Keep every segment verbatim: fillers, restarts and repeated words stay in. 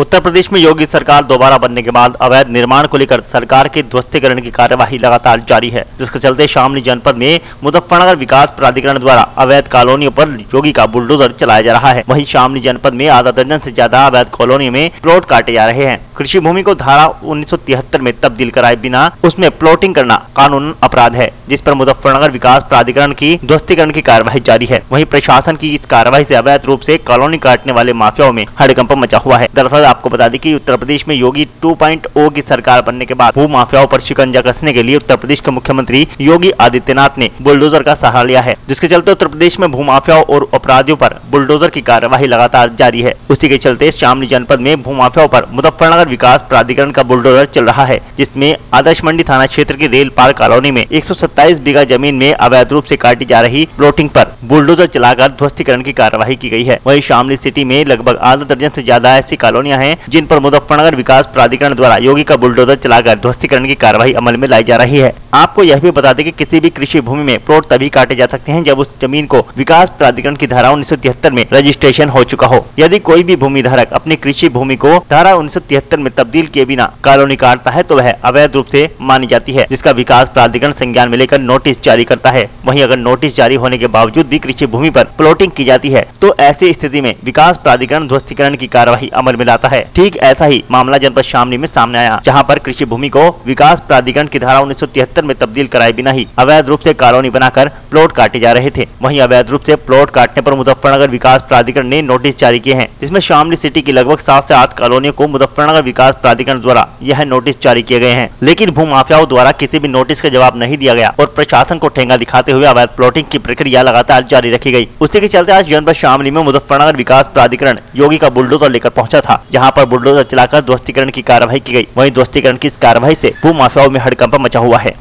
उत्तर प्रदेश में योगी सरकार दोबारा बनने के बाद अवैध निर्माण को लेकर सरकार के ध्वस्तीकरण की कार्यवाही लगातार जारी है, जिसके चलते शामली जनपद में मुजफ्फरनगर विकास प्राधिकरण द्वारा अवैध कॉलोनियों पर योगी का बुलडोजर चलाया जा रहा है। वहीं शामली जनपद में आधा दर्जन से ज्यादा अवैध कॉलोनी में प्लॉट काटे जा रहे हैं। कृषि भूमि को धारा उन्नीस सौ तिहत्तर में तब्दील कराए बिना उसमें प्लॉटिंग करना कानूनन अपराध है, जिस पर मुजफ्फरनगर विकास प्राधिकरण की ध्वस्तीकरण की कार्यवाही जारी है। वहीं प्रशासन की इस कार्यवाही से अवैध रूप से कॉलोनी काटने वाले माफियाओं में हड़कंप मचा हुआ है। दरअसल आपको बता दें कि उत्तर प्रदेश में योगी टू पॉइंट ओ की सरकार बनने के बाद भू माफियाओं पर शिकंजा कसने के लिए उत्तर प्रदेश के मुख्यमंत्री योगी आदित्यनाथ ने बुलडोजर का सहारा लिया है, जिसके चलते उत्तर प्रदेश में भू माफियाओं और अपराधियों पर बुलडोजर की कार्यवाही लगातार जारी है। उसी के चलते शामली जनपद में भू माफियाओं पर मुजफ्फरनगर विकास प्राधिकरण का बुलडोजर चल रहा है, जिसमें आदर्श मंडी थाना क्षेत्र की रेल पार्क कॉलोनी में एक सौ सत्ताईस बीघा जमीन में अवैध रूप से काटी जा रही प्लॉटिंग पर बुलडोजर चलाकर ध्वस्तीकरण की कार्यवाही की गई है। वहीं शामली सिटी में लगभग आधा दर्जन से ज्यादा ऐसी कॉलोनियां हैं जिन पर मुजफ्फरनगर विकास प्राधिकरण द्वारा योगी का बुलडोजर चलाकर ध्वस्तीकरण की कार्यवाही अमल में लाई जा रही है। आपको यह भी बता दें कि किसी भी कृषि भूमि में प्लॉट तभी काटे जा सकते हैं जब उस जमीन को विकास प्राधिकरण की धारा उन्नीस सौ तिहत्तर में रजिस्ट्रेशन हो चुका हो। यदि कोई भी भूमि धारक अपनी कृषि भूमि को धारा उन्नीस सौ तिहत्तर में तब्दील किए बिना कॉलोनी काटता है तो वह अवैध रूप से मानी जाती है, जिसका विकास प्राधिकरण संज्ञान में लेकर नोटिस जारी करता है। वहीं अगर नोटिस जारी होने के बावजूद भी कृषि भूमि पर प्लॉटिंग की जाती है तो ऐसी स्थिति में विकास प्राधिकरण ध्वस्तीकरण की कार्यवाही अमल में लाता है। ठीक ऐसा ही मामला जनपद शामली में सामने आया, जहां पर कृषि भूमि को विकास प्राधिकरण की धारा उन्नीस सौ तिहत्तर में तब्दील कराए बिना ही अवैध रूप से कॉलोनी बनाकर प्लॉट काटे जा रहे थे। वहीं अवैध रूप से प्लॉट काटने पर मुजफ्फरनगर विकास प्राधिकरण ने नोटिस जारी किए हैं, जिसमें शामली सिटी की लगभग सात से आठ कॉलोनियों को मुजफ्फरनगर विकास प्राधिकरण द्वारा यह नोटिस जारी किए गए हैं, लेकिन भू माफियाओं द्वारा किसी भी नोटिस का जवाब नहीं दिया गया और प्रशासन को ठेंगा दिखाते हुए अवैध प्लॉटिंग की प्रक्रिया लगातार जारी रखी गयी। उसी के चलते आज जनपद शामली में मुजफ्फरनगर विकास प्राधिकरण योगी का बुलडोजर लेकर पहुंचा था, जहां पर बुलडोजर चलाकर ध्वस्तीकरण की कार्यवाही की गई। वहीं ध्वस्तीकरण की इस कार्यवाही से भू माफियाओं में हड़कंप मचा हुआ है।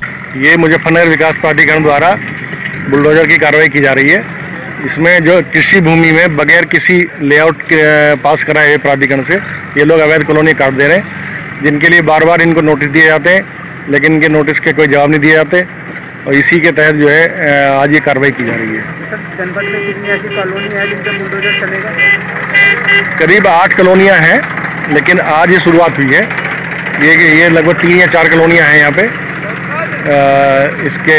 ये मुजफ्फरनगर विकास प्राधिकरण द्वारा बुलडोजर की कार्रवाई की जा रही है। इसमें जो कृषि भूमि में बगैर किसी लेआउट के पास कराए हुए प्राधिकरण से ये लोग अवैध कॉलोनी काट दे रहे हैं, जिनके लिए बार बार इनको नोटिस दिए जाते हैं, लेकिन इनके नोटिस के कोई जवाब नहीं दिए जाते और इसी के तहत जो है आज ये कार्रवाई की जा रही है। जनपद में कितनी ऐसी कॉलोनी है जिसमें बुलडोजर चलेगा? करीब आठ कॉलोनियां हैं, लेकिन आज ये शुरुआत हुई है। ये ये लगभग तीन या चार कॉलोनियां हैं यहाँ पे आ, इसके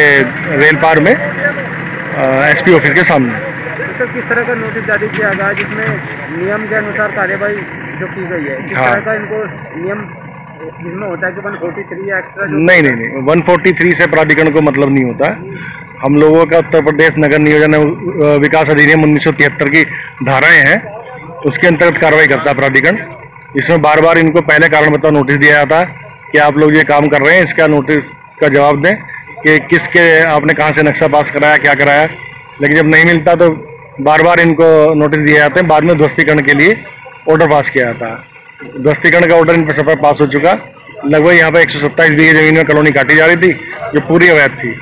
रेल पार में एसपी ऑफिस के सामने। तो किस तरह का नोटिस जारी किया गया जिसमें नियम के अनुसार कार्यवाही जो की गई है? किस तरह का इनको नियम जिसमें होता है कि एक सौ तैंतालीस या एक्स्ट्रा? नहीं नहीं नहीं एक सौ तैंतालीस से प्राधिकरण को मतलब नहीं होता। हम लोगों का उत्तर प्रदेश नगर नियोजन विकास अधिनियम उन्नीस सौ तिहत्तर की धाराएं हैं, उसके अंतर्गत कार्रवाई करता है प्राधिकरण। इसमें बार बार इनको पहले कारण बताओ नोटिस दिया जाता है कि आप लोग ये काम कर रहे हैं, इसका नोटिस का जवाब दें कि किसके आपने कहाँ से नक्शा पास कराया, क्या कराया, लेकिन जब नहीं मिलता तो बार बार इनको नोटिस दिए जाते हैं। बाद में ध्वस्तीकरण के लिए ऑर्डर पास किया जाता है। ध्वस्तीकरण का ऑर्डर इन पर सफर पास हो चुका। लगभग यहाँ पर एक सौ सत्ताईस बीघे जमीन में कॉलोनी काटी जा रही थी जो पूरी अवैध थी।